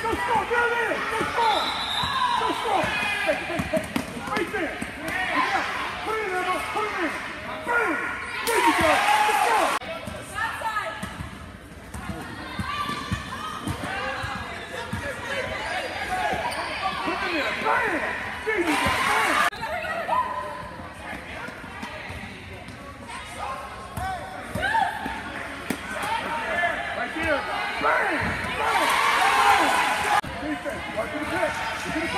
Come around. Rebound.